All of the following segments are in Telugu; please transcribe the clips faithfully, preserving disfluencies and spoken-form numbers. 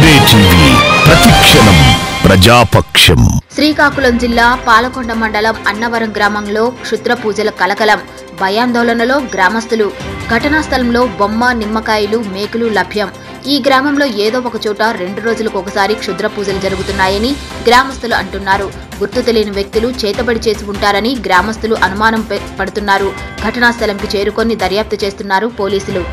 టుడే టీవీ ప్రతిక్షణం ప్రజాపక్షం శ్రీకాకుళం జిల్లా పాలకొండ మండలం అన్నవరం గ్రామంలో క్షుద్ర పూజల కలకలం భయాందోళనలో గ్రామస్తులు ఘటనా స్థలంలో బొమ్మ నిమ్మకాయలు మేకులు లభ్యం ఈ గ్రామంలో ఏదో ఒక చోట రెండు రోజులకు ఒకసారి క్షుద్ర పూజలు జరుగుతున్నాయని గ్రామస్తులు అంటున్నారు గుర్తు తెలియని వ్యక్తులు చేతబడి చేసి ఉంటారని గ్రామస్తులు అనుమానం పడుతున్నారు ఘటనా స్థలంకి చేరుకొని దర్యాప్తు చేస్తున్నారు పోలీసులు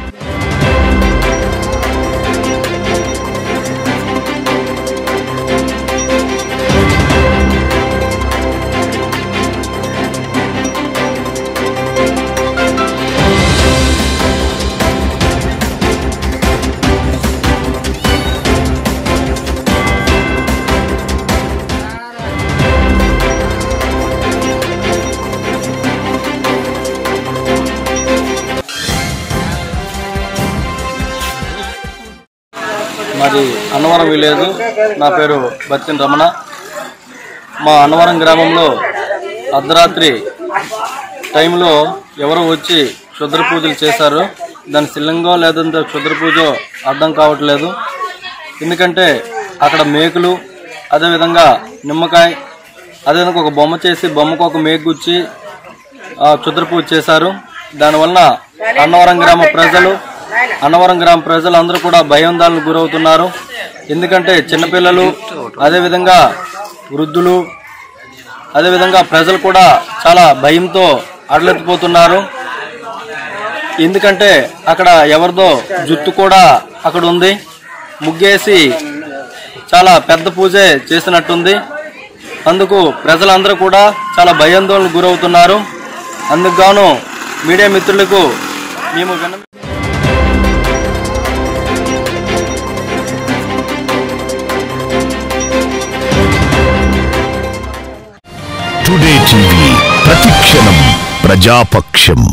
మాది అన్నవరం విలేజ్ నా పేరు బత్తిన రమణ మా అన్నవరం గ్రామంలో అర్ధరాత్రి టైంలో ఎవరో వచ్చి క్షుద్ర పూజలు చేశారు దాని శిల్లంగో లేదంటే క్షుద్ర పూజ అర్థం కావట్లేదు ఎందుకంటే అక్కడ మేకులు అదేవిధంగా నిమ్మకాయ అదేవిధంగా ఒక బొమ్మ చేసి బొమ్మకు ఒక మేకు గుచ్చి క్షుద్ర పూజ చేశారు దానివల్ల అన్నవరం గ్రామ ప్రజలు అన్నవరం గ్రామ ప్రజలందరూ కూడా భయాందోళనకు గురవుతున్నారు ఎందుకంటే చిన్నపిల్లలు అదేవిధంగా వృద్ధులు అదేవిధంగా ప్రజలు కూడా చాలా భయంతో అడలెత్తిపోతున్నారు ఎందుకంటే అక్కడ ఎవరిదో జుత్తు కూడా అక్కడ ఉంది ముగ్గేసి చాలా పెద్ద పూజే చేసినట్టుంది అందుకు ప్రజలందరూ కూడా చాలా భయాందోళనకు గురవుతున్నారు అందుకు గాను మీడియా మిత్రులకు మేము విన్నవిస్తున్నాము టుడే టీవీ ప్రతిక్షణం ప్రజాపక్షం।